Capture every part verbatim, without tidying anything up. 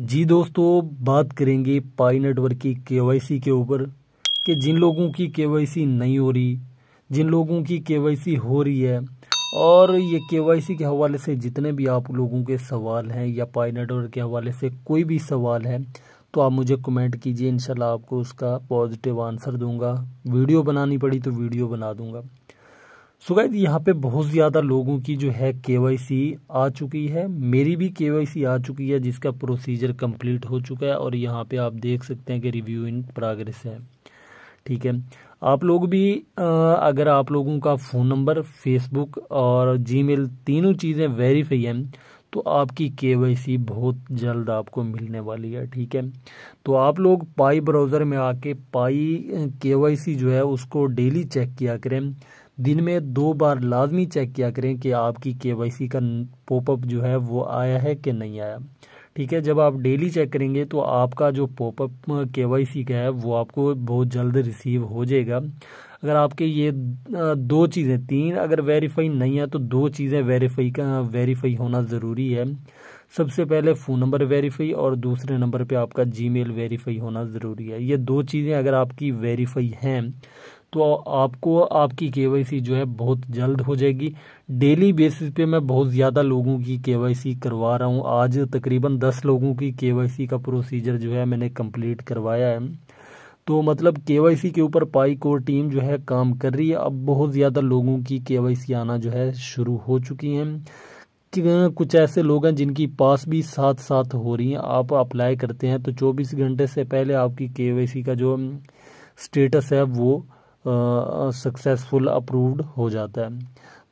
जी दोस्तों, बात करेंगे पाई नेटवर्क की केवाईसी के ऊपर कि जिन लोगों की केवाईसी नहीं हो रही, जिन लोगों की केवाईसी हो रही है और ये केवाईसी के हवाले से जितने भी आप लोगों के सवाल हैं या पाई नेटवर्क के हवाले से कोई भी सवाल है तो आप मुझे कमेंट कीजिए। इंशाल्लाह आपको उसका पॉजिटिव आंसर दूंगा। वीडियो बनानी पड़ी तो वीडियो बना दूँगा। सो गाइस, यहाँ पे बहुत ज़्यादा लोगों की जो है केवाईसी आ चुकी है। मेरी भी केवाईसी आ चुकी है जिसका प्रोसीजर कंप्लीट हो चुका है और यहाँ पे आप देख सकते हैं कि रिव्यू इन प्रोग्रेस है। ठीक है, आप लोग भी अगर आप लोगों का फ़ोन नंबर, फेसबुक और जीमेल तीनों चीज़ें वेरीफाई हैं तो आपकी केवाईसी बहुत जल्द आपको मिलने वाली है। ठीक है, तो आप लोग पाई ब्राउज़र में आके पाई केवाईसी जो है उसको डेली चेक किया करें। दिन में दो बार लाजमी चेक किया करें कि आपकी केवाईसी का पॉपअप जो है वो आया है कि नहीं आया। ठीक है, जब आप डेली चेक करेंगे तो आपका जो पॉपअप केवाईसी का है वो आपको बहुत जल्द रिसीव हो जाएगा। अगर आपके ये दो चीज़ें, तीन अगर वेरीफाई नहीं है तो दो चीज़ें वेरीफाई का वेरीफाई होना ज़रूरी है। सबसे पहले फ़ोन नंबर वेरीफाई और दूसरे नंबर पे आपका जीमेल वेरीफाई होना ज़रूरी है। ये दो चीज़ें अगर आपकी वेरीफाई हैं तो आपको आपकी केवाईसी जो है बहुत जल्द हो जाएगी। डेली बेसिस पे मैं बहुत ज़्यादा लोगों की केवाईसी करवा रहा हूँ। आज तकरीबन दस लोगों की केवाईसी का प्रोसीजर जो है मैंने कंप्लीट करवाया है। तो मतलब केवाईसी के ऊपर पाई कोर टीम जो है काम कर रही है। अब बहुत ज़्यादा लोगों की केवाईसी आना जो है शुरू हो चुकी हैं। कुछ ऐसे लोग हैं जिनकी पास भी साथ साथ हो रही हैं। आप अप्लाई करते हैं तो चौबीस घंटे से पहले आपकी केवाईसी का जो स्टेटस है वो सक्सेसफुल uh, अप्रूव्ड हो जाता है।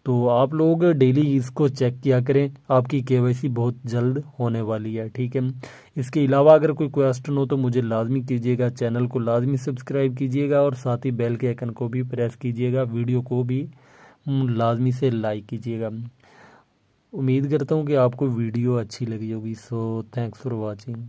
तो आप लोग डेली इसको चेक किया करें, आपकी केवाईसी बहुत जल्द होने वाली है। ठीक है, इसके अलावा अगर कोई क्वेश्चन हो तो मुझे लाजमी कीजिएगा, चैनल को लाजमी सब्सक्राइब कीजिएगा और साथ ही बेल के आइकन को भी प्रेस कीजिएगा। वीडियो को भी लाजमी से लाइक कीजिएगा। उम्मीद करता हूँ कि आपको वीडियो अच्छी लगी होगी। So thanks for watching.